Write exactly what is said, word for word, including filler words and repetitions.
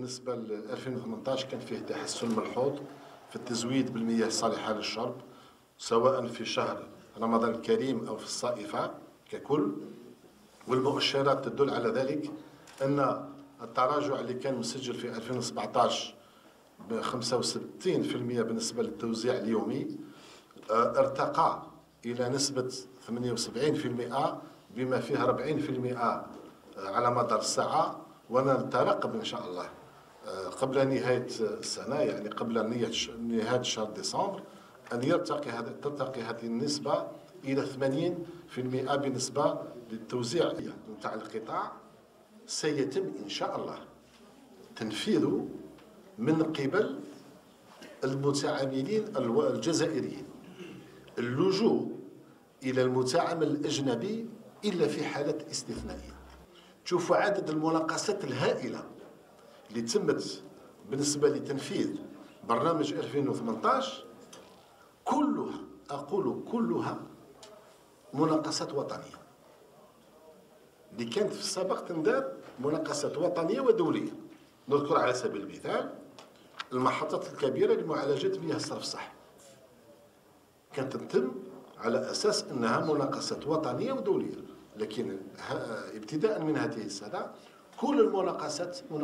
بالنسبة ل ألفين وثمانطاش كان فيه تحسن ملحوظ في التزويد بالمياه الصالحة للشرب، سواء في شهر رمضان الكريم أو في الصائفة ككل، والمؤشرات تدل على ذلك. أن التراجع اللي كان مسجل في ألفين وسبعطاش ب خمسة وستين بالمئة بالنسبة للتوزيع اليومي ارتقى إلى نسبة ثمانية وسبعين بالمئة، بما فيه أربعين بالمئة على مدار الساعة، ونترقب إن شاء الله قبل نهاية السنة، يعني قبل نهاية شهر ديسمبر أن يرتقي هذا ترتقي هذه النسبة إلى ثمانين بالمئة بالنسبة للتوزيع نتاع القطاع. سيتم إن شاء الله تنفيذه من قبل المتعاملين الجزائريين. اللجوء إلى المتعامل الأجنبي إلا في حالات استثنائية. تشوفوا عدد المناقصات الهائلة اللي تمت بالنسبة لتنفيذ برنامج ألفين وثمانطاش، كلها أقول كلها مناقصات وطنية اللي كانت في السابق تندار مناقصات وطنية ودولية. نذكر على سبيل المثال المحطات الكبيرة لمعالجة مياه الصرف الصحي، كانت تتم على أساس أنها مناقصات وطنية ودولية، لكن ابتداء من هذه السنة كل المناقصات